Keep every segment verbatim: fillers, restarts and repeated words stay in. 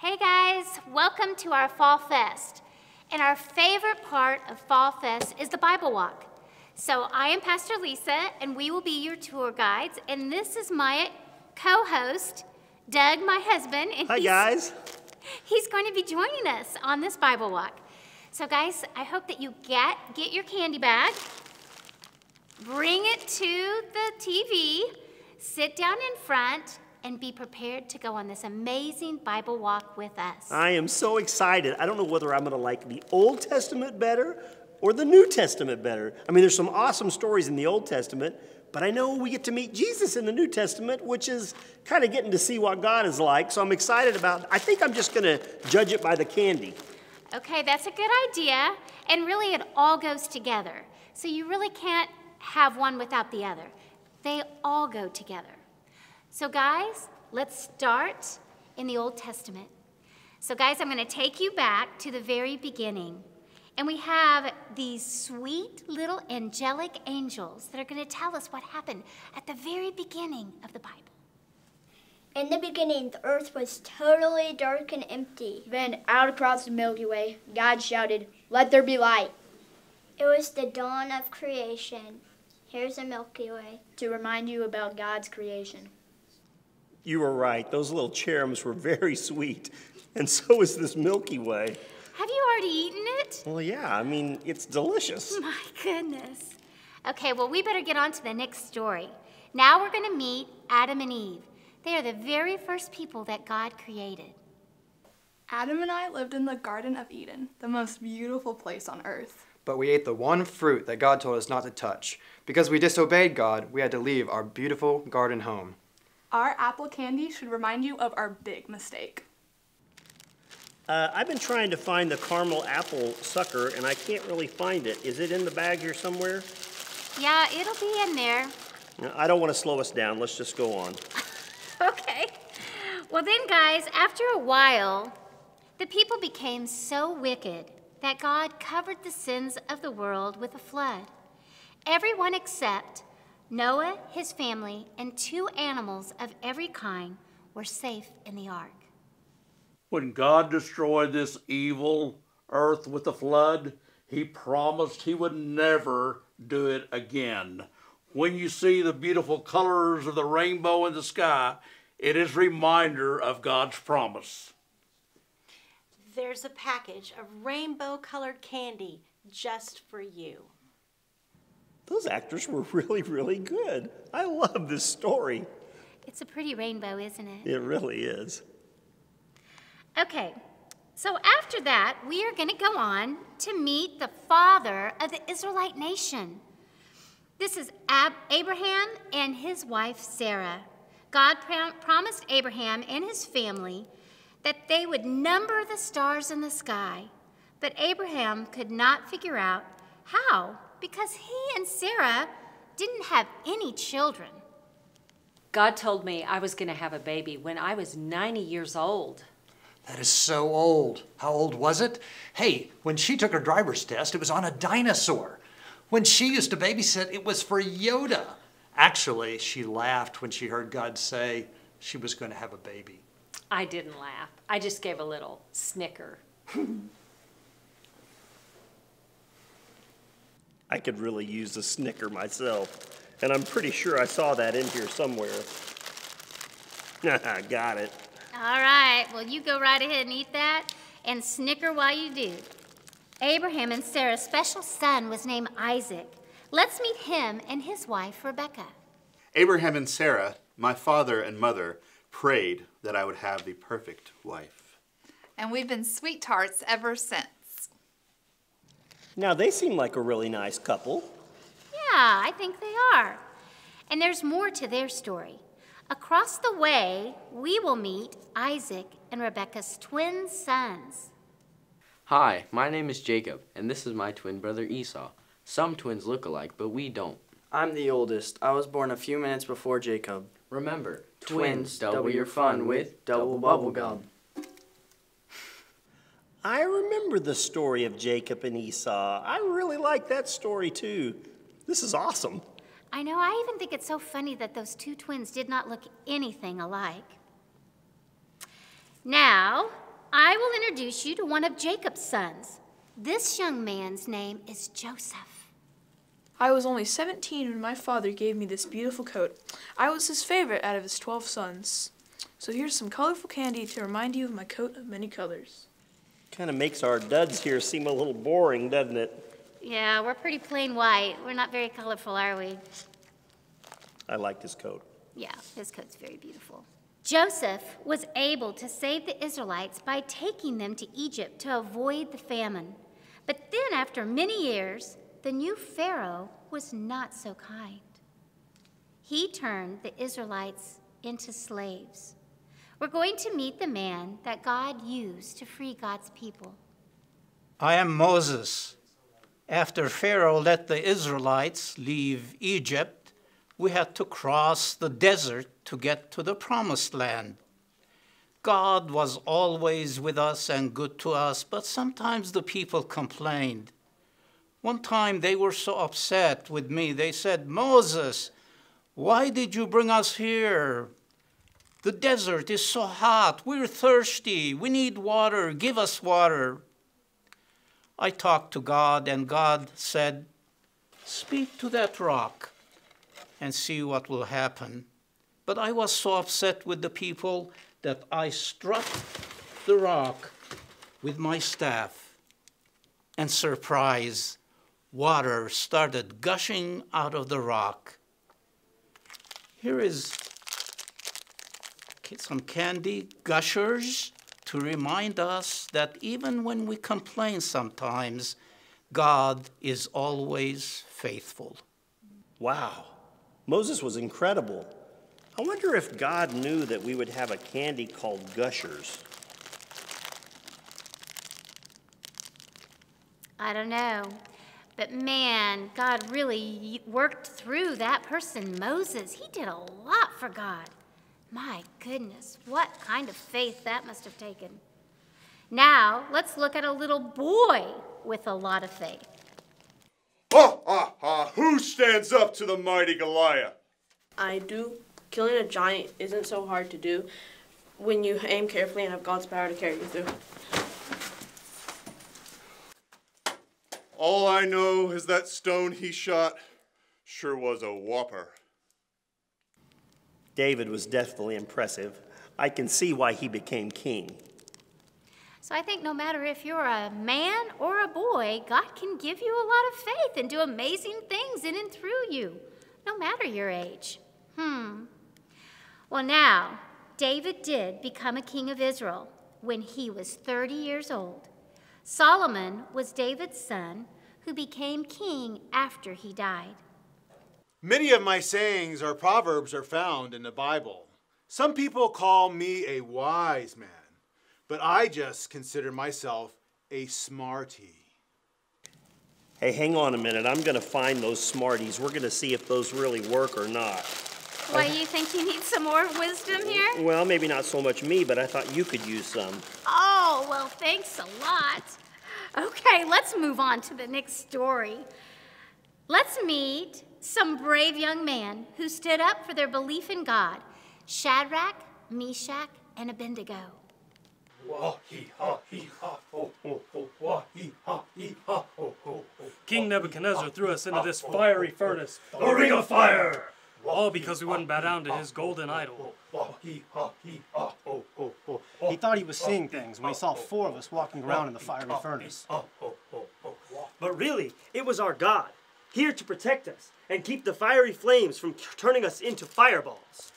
Hey guys, welcome to our Fall Fest. And our favorite part of Fall Fest is the Bible Walk. So I am Pastor Lisa, and we will be your tour guides. And this is my co-host, Doug, my husband. And hi guys. He's going to be joining us on this Bible Walk. So guys, I hope that you get, get your candy bag, bring it to the T V, sit down in front, and be prepared to go on this amazing Bible walk with us. I am so excited. I don't know whether I'm going to like the Old Testament better or the New Testament better. I mean, there's some awesome stories in the Old Testament, but I know we get to meet Jesus in the New Testament, which is kind of getting to see what God is like. So I'm excited about it. I think I'm just going to judge it by the candy. Okay, that's a good idea. And really, it all goes together. So you really can't have one without the other. They all go together. So guys, let's start in the Old Testament. So guys, I'm going to take you back to the very beginning. And we have these sweet little angelic angels that are going to tell us what happened at the very beginning of the Bible. In the beginning, the earth was totally dark and empty. Then, out across the Milky Way, God shouted, "Let there be light." It was the dawn of creation. Here's the Milky Way. To remind you about God's creation. You were right. Those little cherubs were very sweet, and so is this Milky Way. Have you already eaten it? Well, yeah. I mean, it's delicious. My goodness. Okay, well, we better get on to the next story. Now we're going to meet Adam and Eve. They are the very first people that God created. Adam and I lived in the Garden of Eden, the most beautiful place on earth. But we ate the one fruit that God told us not to touch. Because we disobeyed God, we had to leave our beautiful garden home. Our apple candy should remind you of our big mistake. Uh, I've been trying to find the caramel apple sucker, and I can't really find it. Is it in the bag here somewhere? Yeah, it'll be in there. No, I don't want to slow us down. Let's just go on. Okay. Well then, guys, after a while, the people became so wicked that God covered the sins of the world with a flood. Everyone except Noah, his family, and two animals of every kind were safe in the ark. When God destroyed this evil earth with the flood, he promised he would never do it again. When you see the beautiful colors of the rainbow in the sky, it is a reminder of God's promise. There's a package of rainbow-colored candy just for you. Those actors were really, really good. I love this story. It's a pretty rainbow, isn't it? It really is. Okay, so after that, we are going to go on to meet the father of the Israelite nation. This is Ab- Abraham and his wife, Sarah. God pr- promised Abraham and his family that they would number the stars in the sky, but Abraham could not figure out how, because he and Sarah didn't have any children. God told me I was going to have a baby when I was ninety years old. That is so old. How old was it? Hey, when she took her driver's test, it was on a dinosaur. When she used to babysit, it was for Yoda. Actually, she laughed when she heard God say she was going to have a baby. I didn't laugh. I just gave a little snicker. I could really use a snicker myself, and I'm pretty sure I saw that in here somewhere. Got it. All right, well, you go right ahead and eat that and snicker while you do. Abraham and Sarah's special son was named Isaac. Let's meet him and his wife, Rebecca. Abraham and Sarah, my father and mother, prayed that I would have the perfect wife. And we've been sweethearts ever since. Now, they seem like a really nice couple. Yeah, I think they are. And there's more to their story. Across the way, we will meet Isaac and Rebecca's twin sons. Hi, my name is Jacob, and this is my twin brother Esau. Some twins look alike, but we don't. I'm the oldest. I was born a few minutes before Jacob. Remember, twins, twins double, double your fun with double bubblegum. I remember the story of Jacob and Esau. I really like that story, too. This is awesome. I know. I even think it's so funny that those two twins did not look anything alike. Now, I will introduce you to one of Jacob's sons. This young man's name is Joseph. I was only seventeen when my father gave me this beautiful coat. I was his favorite out of his twelve sons. So here's some colorful candy to remind you of my coat of many colors. Kind of makes our duds here seem a little boring, doesn't it? Yeah, we're pretty plain white. We're not very colorful, are we? I like his coat. Yeah, his coat's very beautiful. Joseph was able to save the Israelites by taking them to Egypt to avoid the famine. But then after many years, the new Pharaoh was not so kind. He turned the Israelites into slaves. We're going to meet the man that God used to free God's people. I am Moses. After Pharaoh let the Israelites leave Egypt, we had to cross the desert to get to the Promised Land. God was always with us and good to us, but sometimes the people complained. One time they were so upset with me, they said, "Moses, why did you bring us here? The desert is so hot. We're thirsty. We need water. Give us water." I talked to God, and God said, "Speak to that rock and see what will happen." But I was so upset with the people that I struck the rock with my staff. And surprise, water started gushing out of the rock. Here is some candy, Gushers, to remind us that even when we complain sometimes, God is always faithful. Wow, Moses was incredible. I wonder if God knew that we would have a candy called Gushers. I don't know. But man, God really worked through that person, Moses. He did a lot for God. My goodness, what kind of faith that must have taken. Now, let's look at a little boy with a lot of faith. Ha ha ha, who stands up to the mighty Goliath? I do. Killing a giant isn't so hard to do when you aim carefully and have God's power to carry you through. All I know is that stone he shot sure was a whopper. David was definitely impressive. I can see why he became king. So I think no matter if you're a man or a boy, God can give you a lot of faith and do amazing things in and through you, no matter your age. Hmm. Well, now, David did become a king of Israel when he was thirty years old. Solomon was David's son, who became king after he died. Many of my sayings or proverbs are found in the Bible. Some people call me a wise man, but I just consider myself a smarty. Hey, hang on a minute. I'm going to find those smarties. We're going to see if those really work or not. Why, you think you need some more wisdom here? Well, maybe not so much me, but I thought you could use some. Oh, well, thanks a lot. Okay, let's move on to the next story. Let's meet some brave young men who stood up for their belief in God, Shadrach, Meshach, and Abednego. King Nebuchadnezzar threw us into this fiery furnace, the ring of fire! All because we wouldn't bow down to his golden idol. He thought he was seeing things when he saw four of us walking around in the fiery furnace. But really, it was our God, here to protect us and keep the fiery flames from turning us into fireballs.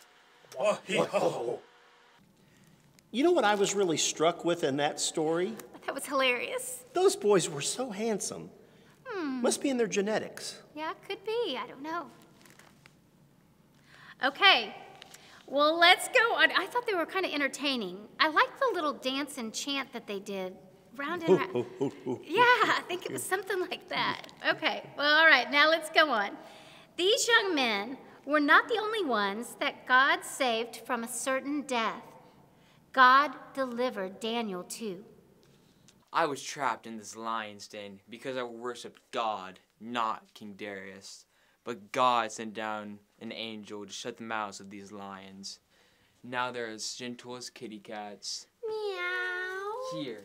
You know what I was really struck with in that story? That was hilarious. Those boys were so handsome. Hmm. Must be in their genetics. Yeah, could be. I don't know. Okay, well, let's go on. I thought they were kind of entertaining. I liked the little dance and chant that they did. Round and round. Yeah, I think it was something like that. Okay, well, all right, now let's go on. These young men were not the only ones that God saved from a certain death. God delivered Daniel too. I was trapped in this lion's den because I worshipped God, not King Darius. But God sent down an angel to shut the mouths of these lions. Now they're as gentle as kitty cats. Meow. Here,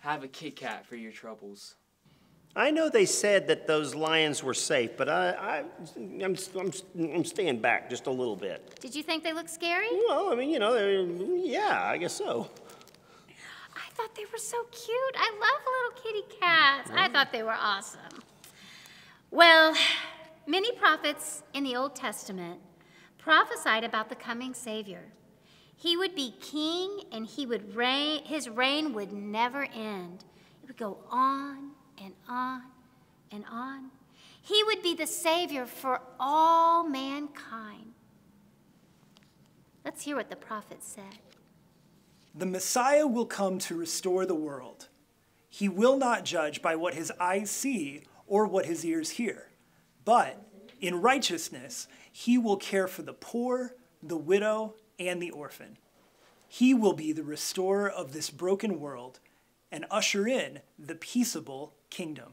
have a Kit Kat for your troubles. I know they said that those lions were safe, but I, I, I'm, I'm, I'm staying back just a little bit. Did you think they looked scary? Well, I mean, you know, yeah, I guess so. I thought they were so cute. I love little kitty cats. I thought they were awesome. Well, many prophets in the Old Testament prophesied about the coming Savior. He would be king, and he would reign. His reign would never end. It would go on and on and on. He would be the Savior for all mankind. Let's hear what the prophet said. The Messiah will come to restore the world. He will not judge by what his eyes see or what his ears hear, but in righteousness, he will care for the poor, the widow, and the orphan. He will be the restorer of this broken world and usher in the peaceable kingdom.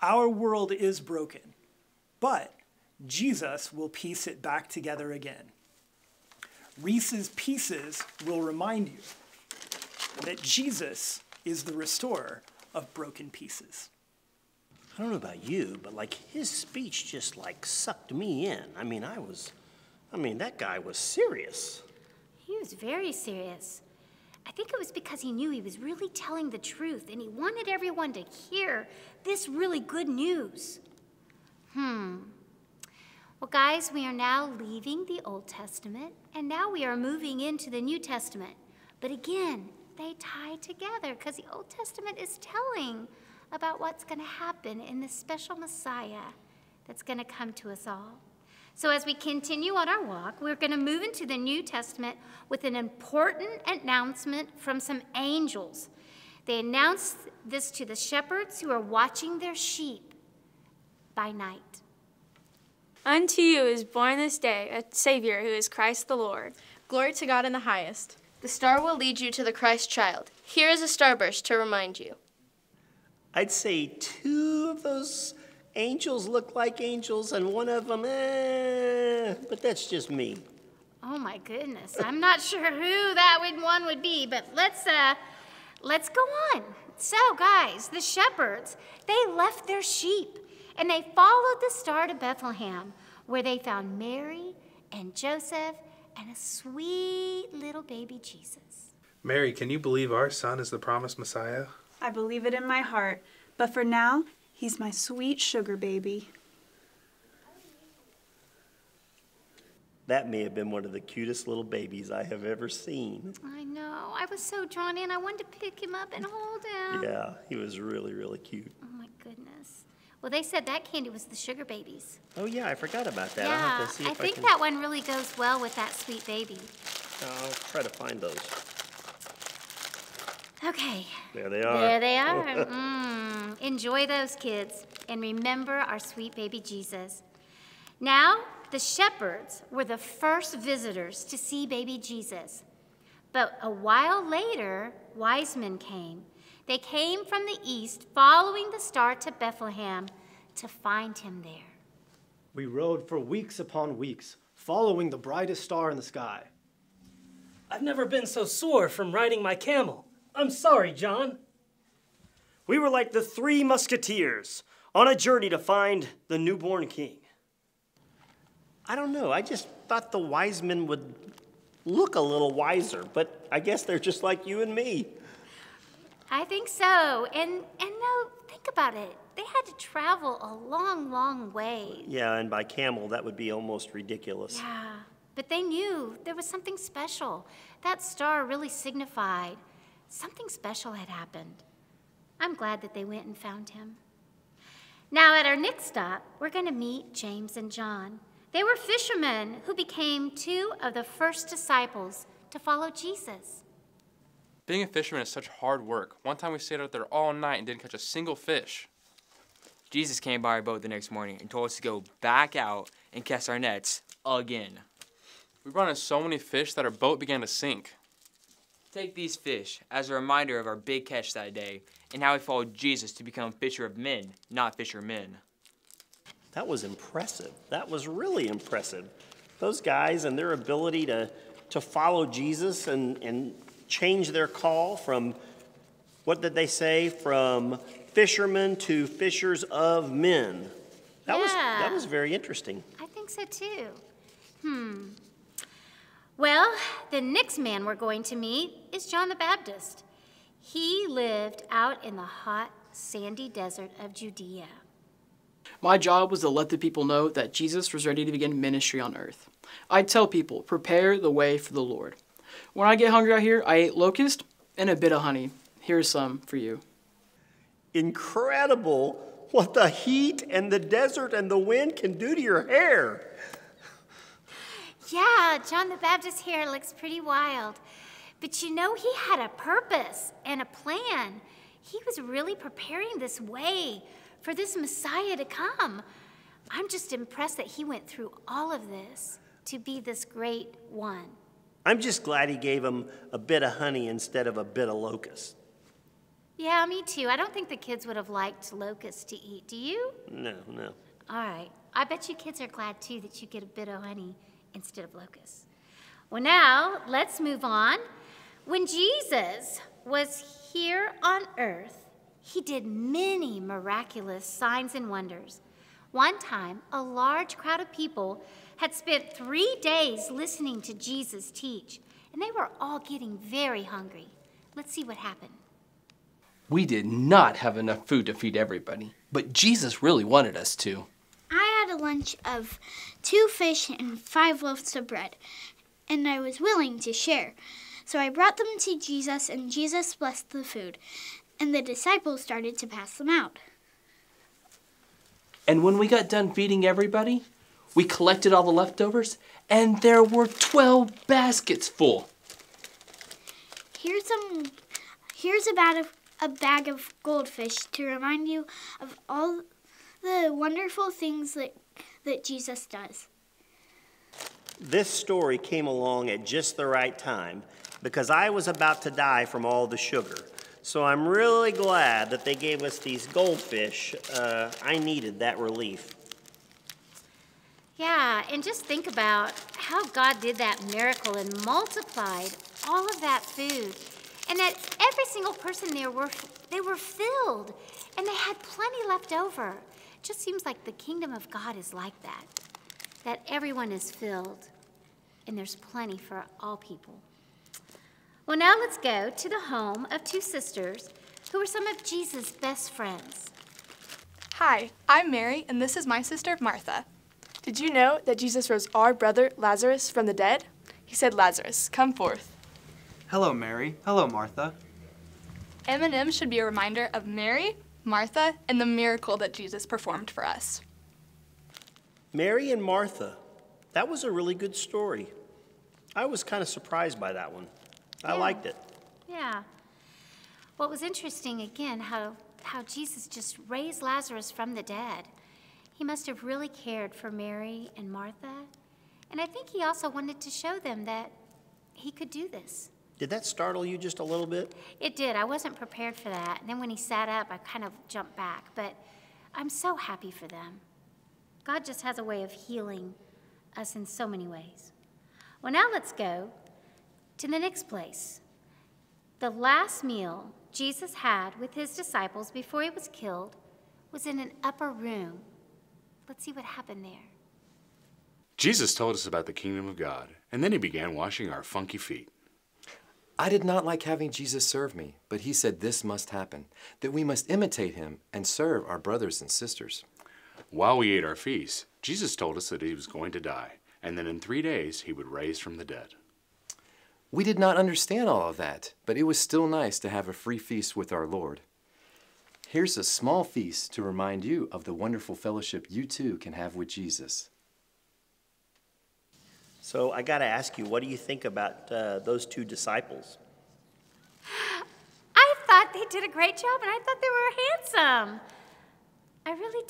Our world is broken, but Jesus will piece it back together again. Reese's Pieces will remind you that Jesus is the restorer of broken pieces. I don't know about you, but like his speech just like sucked me in. I mean, I was, I mean, that guy was serious. He was very serious. I think it was because he knew he was really telling the truth, and he wanted everyone to hear this really good news. Hmm. Well, guys, we are now leaving the Old Testament, and now we are moving into the New Testament. But again, they tie together because the Old Testament is telling about what's going to happen in this special Messiah that's going to come to us all. So as we continue on our walk, we're going to move into the New Testament with an important announcement from some angels. They announced this to the shepherds who are watching their sheep by night. Unto you is born this day a Savior who is Christ the Lord. Glory to God in the highest. The star will lead you to the Christ child. Here is a starburst to remind you. I'd say two of those angels look like angels, and one of them, eh, but that's just me. Oh my goodness, I'm not sure who that one would be, but let's, uh, let's go on. So guys, the shepherds, they left their sheep and they followed the star to Bethlehem, where they found Mary and Joseph and a sweet little baby Jesus. Mary, can you believe our son is the promised Messiah? I believe it in my heart, but for now, he's my sweet sugar baby. That may have been one of the cutest little babies I have ever seen. I know. I was so drawn in. I wanted to pick him up and hold him. Yeah, he was really, really cute. Oh, my goodness. Well, they said that candy was the sugar babies. Oh, yeah, I forgot about that. Yeah, I'll have to see if I think I can... that one really goes well with that sweet baby. I'll try to find those. Okay. There they are. There they are. Mm. Enjoy those, kids, and remember our sweet baby Jesus. Now, the shepherds were the first visitors to see baby Jesus. But a while later, wise men came. They came from the east, following the star to Bethlehem to find him there. We rode for weeks upon weeks, following the brightest star in the sky. I've never been so sore from riding my camel. I'm sorry, John. We were like the three musketeers on a journey to find the newborn king. I don't know. I just thought the wise men would look a little wiser, but I guess they're just like you and me. I think so. And and no, think about it. They had to travel a long, long way. Yeah, and by camel, that would be almost ridiculous. Yeah, but they knew there was something special. That star really signified something special had happened. I'm glad that they went and found him. Now at our next stop, we're going to meet James and John. They were fishermen who became two of the first disciples to follow Jesus. Being a fisherman is such hard work. One time we stayed out there all night and didn't catch a single fish. Jesus came by our boat the next morning and told us to go back out and cast our nets again. We brought in so many fish that our boat began to sink. Take these fish as a reminder of our big catch that day and how we followed Jesus to become fisher of men, not fishermen. That was impressive. That was really impressive. Those guys and their ability to, to follow Jesus and, and changed their call from, what did they say, from fishermen to fishers of men. That yeah. was that was very interesting. I think so too. Hmm. Well, the next man we're going to meet is John the Baptist. He lived out in the hot, sandy desert of Judea. My job was to let the people know that Jesus was ready to begin ministry on earth. I'd tell people, prepare the way for the Lord. When I get hungry out here, I ate locust and a bit of honey. Here's some for you. Incredible what the heat and the desert and the wind can do to your hair. Yeah, John the Baptist's hair looks pretty wild. But you know, he had a purpose and a plan. He was really preparing this way for this Messiah to come. I'm just impressed that he went through all of this to be this great one. I'm just glad he gave him a bit of honey instead of a bit of locust. Yeah, me too. I don't think the kids would have liked locusts to eat. Do you? No, no. All right. I bet you kids are glad too that you get a bit of honey instead of locusts. Well, now let's move on. When Jesus was here on earth, he did many miraculous signs and wonders. One time, a large crowd of people had spent three days listening to Jesus teach, and they were all getting very hungry. Let's see what happened. We did not have enough food to feed everybody, but Jesus really wanted us to. I had a lunch of two fish and five loaves of bread, and I was willing to share. So I brought them to Jesus, and Jesus blessed the food, and the disciples started to pass them out. And when we got done feeding everybody, we collected all the leftovers, and there were twelve baskets full. Here's some, here's a bag of, a bag of goldfish to remind you of all the wonderful things that, that Jesus does. This story came along at just the right time because I was about to die from all the sugar. So I'm really glad that they gave us these goldfish. Uh, I needed that relief. Yeah, and just think about how God did that miracle and multiplied all of that food. And that every single person there, were they were filled, and they had plenty left over. It just seems like the kingdom of God is like that, that everyone is filled, and there's plenty for all people. Well, now let's go to the home of two sisters who were some of Jesus' best friends. Hi, I'm Mary, and this is my sister, Martha. Did you know that Jesus rose our brother Lazarus from the dead? He said, Lazarus, come forth. Hello, Mary. Hello, Martha. M and M should be a reminder of Mary, Martha, and the miracle that Jesus performed for us. Mary and Martha. That was a really good story. I was kind of surprised by that one. I yeah. liked it. Yeah. Well, it was interesting, again, how, how Jesus just raised Lazarus from the dead. He must have really cared for Mary and Martha. And I think he also wanted to show them that he could do this. Did that startle you just a little bit? It did. I wasn't prepared for that. And then when he sat up, I kind of jumped back. But I'm so happy for them. God just has a way of healing us in so many ways. Well, now let's go to the next place. The last meal Jesus had with his disciples before he was killed was in an upper room. Let's see what happened there. Jesus told us about the kingdom of God, and then he began washing our funky feet. I did not like having Jesus serve me, but he said this must happen, that we must imitate him and serve our brothers and sisters. While we ate our feast, Jesus told us that he was going to die, and then in three days he would rise from the dead. We did not understand all of that, but it was still nice to have a free feast with our Lord. Here's a small feast to remind you of the wonderful fellowship you too can have with Jesus. So I got to ask you, what do you think about uh, those two disciples? I thought they did a great job, and I thought they were handsome. I really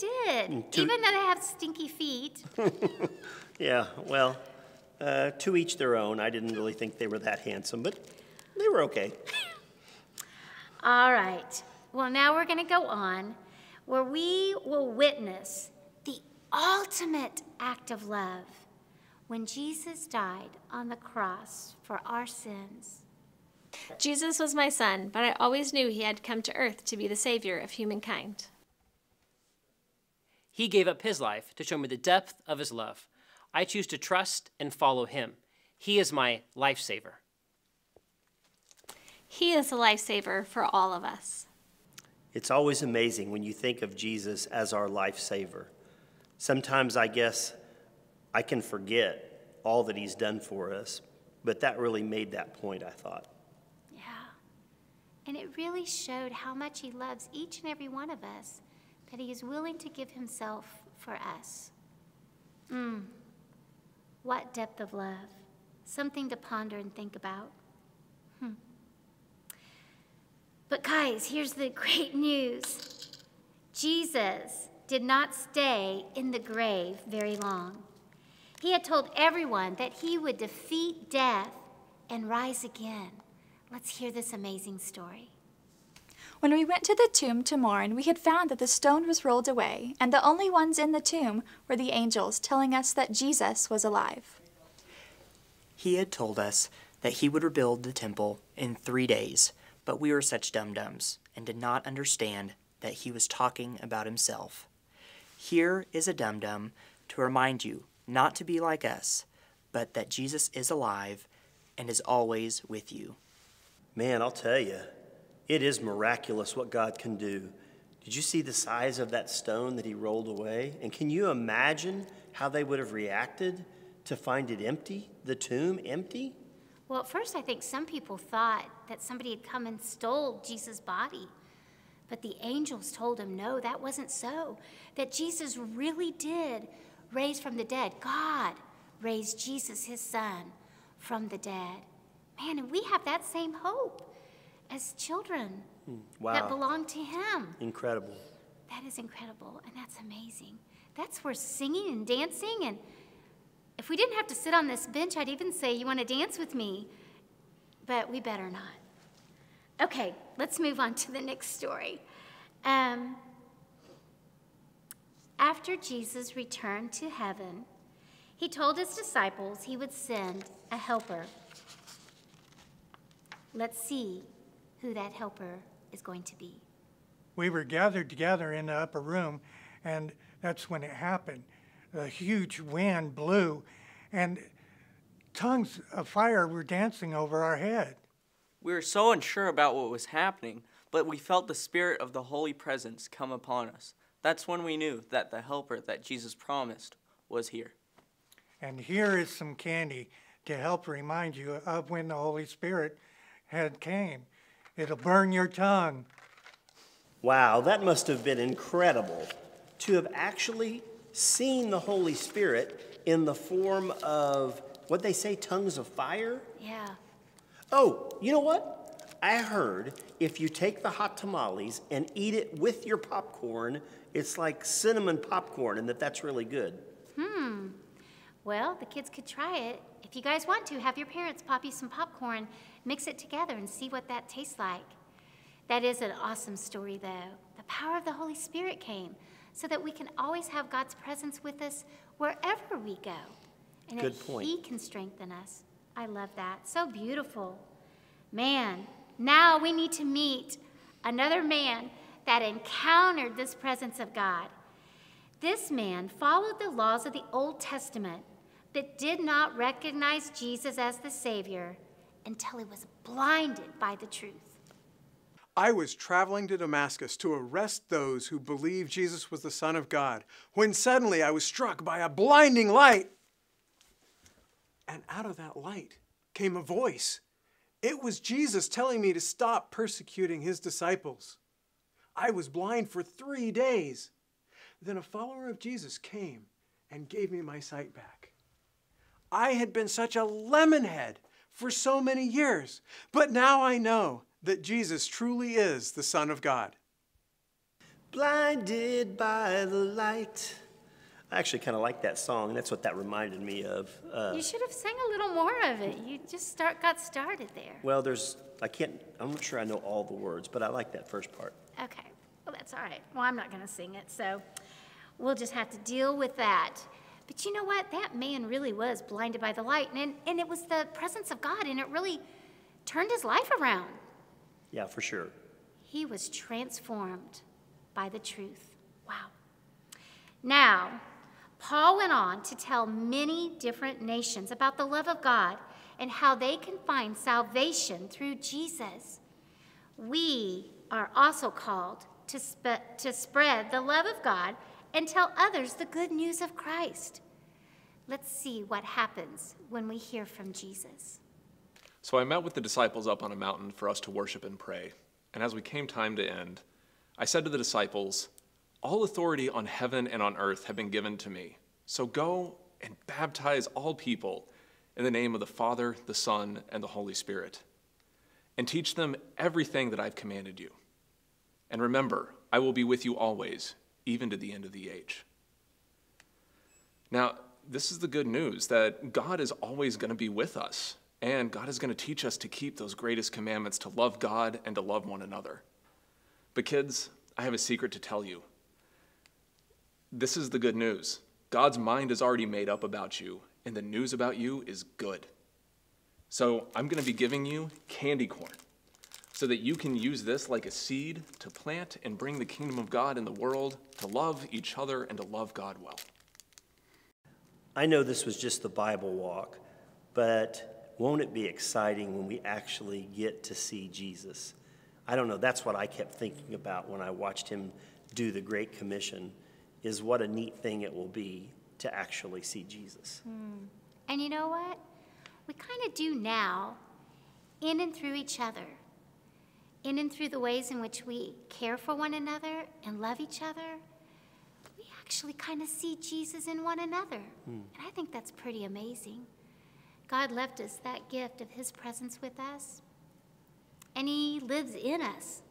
did, to... even though they have stinky feet. Yeah, well, uh, to each their own. I didn't really think they were that handsome, but they were okay. All right. Well, now we're going to go on where we will witness the ultimate act of love when Jesus died on the cross for our sins. Jesus was my son, but I always knew he had come to earth to be the Savior of humankind. He gave up his life to show me the depth of his love. I choose to trust and follow him. He is my lifesaver. He is a lifesaver for all of us. It's always amazing when you think of Jesus as our lifesaver. Sometimes I guess I can forget all that he's done for us, but that really made that point, I thought. Yeah, and it really showed how much he loves each and every one of us, that he is willing to give himself for us. Mm. What depth of love. Something to ponder and think about. Hmm. But guys, here's the great news. Jesus did not stay in the grave very long. He had told everyone that he would defeat death and rise again. Let's hear this amazing story. When we went to the tomb to mourn, we had found that the stone was rolled away, and the only ones in the tomb were the angels telling us that Jesus was alive. He had told us that he would rebuild the temple in three days, but we were such dum-dums and did not understand that he was talking about himself. Here is a dum-dum to remind you not to be like us, but that Jesus is alive and is always with you. Man, I'll tell you. It is miraculous what God can do. Did you see the size of that stone that he rolled away? And can you imagine how they would have reacted to find it empty, the tomb empty? Well, at first I think some people thought that somebody had come and stole Jesus' body. But the angels told him, no, that wasn't so, that Jesus really did raise from the dead. God raised Jesus, his son, from the dead. Man, and we have that same hope as children wow. that belong to him. Incredible. That is incredible, and that's amazing. That's where singing and dancing, and if we didn't have to sit on this bench, I'd even say, you want to dance with me? But we better not. Okay, let's move on to the next story. Um, after Jesus returned to heaven, he told his disciples he would send a helper. Let's see who that helper is going to be. We were gathered together in the upper room, and that's when it happened. A huge wind blew, and tongues of fire were dancing over our head. We were so unsure about what was happening, but we felt the spirit of the Holy Presence come upon us. That's when we knew that the helper that Jesus promised was here. And here is some candy to help remind you of when the Holy Spirit had came. It'll burn your tongue. Wow, that must have been incredible to have actually seen the Holy Spirit in the form of, what they say, tongues of fire? Yeah. Oh, you know what? I heard if you take the hot tamales and eat it with your popcorn, it's like cinnamon popcorn, and that that's really good. Hmm. Well, the kids could try it. If you guys want to, have your parents pop you some popcorn, mix it together, and see what that tastes like. That is an awesome story, though. The power of the Holy Spirit came so that we can always have God's presence with us wherever we go. And Good that point. He can strengthen us. I love that. So beautiful. Man, now we need to meet another man that encountered this presence of God. This man followed the laws of the Old Testament, but did not recognize Jesus as the Savior until he was blinded by the truth. I was traveling to Damascus to arrest those who believed Jesus was the Son of God, when suddenly I was struck by a blinding light. And out of that light came a voice. It was Jesus telling me to stop persecuting his disciples. I was blind for three days. Then a follower of Jesus came and gave me my sight back. I had been such a lemonhead for so many years, but now I know that Jesus truly is the Son of God. Blinded by the light. I actually kind of like that song. That's what that reminded me of. Uh, you should have sang a little more of it. You just start got started there. Well, there's, I can't, I'm not sure I know all the words, but I like that first part. Okay, well, that's all right. Well, I'm not gonna sing it, so we'll just have to deal with that. But you know what? That man really was blinded by the light, and, and it was the presence of God, and it really turned his life around. Yeah, for sure. He was transformed by the truth. Wow. Now, Paul went on to tell many different nations about the love of God and how they can find salvation through Jesus. We are also called to, sp to spread the love of God and tell others the good news of Christ. Let's see what happens when we hear from Jesus. So I met with the disciples up on a mountain for us to worship and pray. And as we came time to end, I said to the disciples, "All authority on heaven and on earth have been given to me. So go and baptize all people in the name of the Father, the Son, and the Holy Spirit, and teach them everything that I've commanded you. And remember, I will be with you always, even to the end of the age." Now, this is the good news, that God is always going to be with us, and God is going to teach us to keep those greatest commandments, to love God and to love one another. But kids, I have a secret to tell you. This is the good news. God's mind is already made up about you, and the news about you is good. So I'm going to be giving you candy corn so that you can use this like a seed to plant and bring the kingdom of God in the world, to love each other and to love God well. I know this was just the Bible walk, but won't it be exciting when we actually get to see Jesus? I don't know, that's what I kept thinking about when I watched him do the Great Commission, is what a neat thing it will be to actually see Jesus. Mm. And you know what? We kind of do now, in and through each other, in and through the ways in which we care for one another and love each other. Actually kind of see Jesus in one another. Mm. And I think that's pretty amazing. God left us that gift of his presence with us, and he lives in us,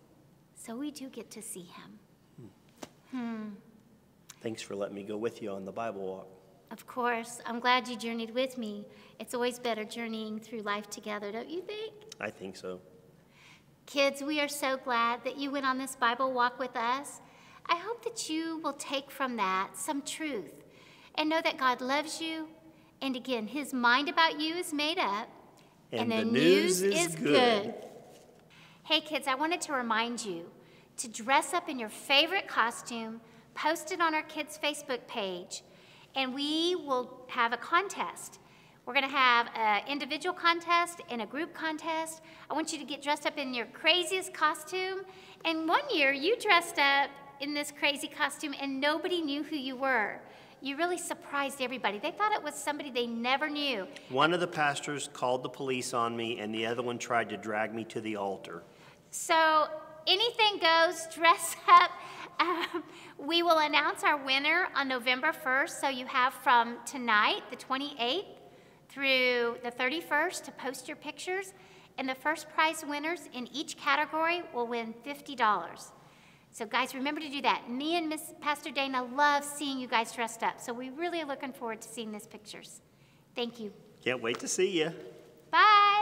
so we do get to see him. Mm. Hmm. Thanks for letting me go with you on the Bible walk. Of course. I'm glad you journeyed with me. It's always better journeying through life together, don't you think? I think so. Kids, we are so glad that you went on this Bible walk with us. I hope that you will take from that some truth and know that God loves you. And again, his mind about you is made up. And, and the, the news, news is, is good. good. Hey kids, I wanted to remind you to dress up in your favorite costume, post it on our kids' Facebook page, and we will have a contest. We're gonna have an individual contest and a group contest. I want you to get dressed up in your craziest costume. And one year you dressed up in this crazy costume and nobody knew who you were. You really surprised everybody. They thought it was somebody they never knew. One of the pastors called the police on me and the other one tried to drag me to the altar. So anything goes, dress up. Um, we will announce our winner on November first, so you have from tonight, the twenty-eighth, through the thirty-first to post your pictures, and the first prize winners in each category will win fifty dollars. So guys, remember to do that. Me and Miss Pastor Dana love seeing you guys dressed up, so we really are looking forward to seeing these pictures. Thank you. Can't wait to see you. Bye.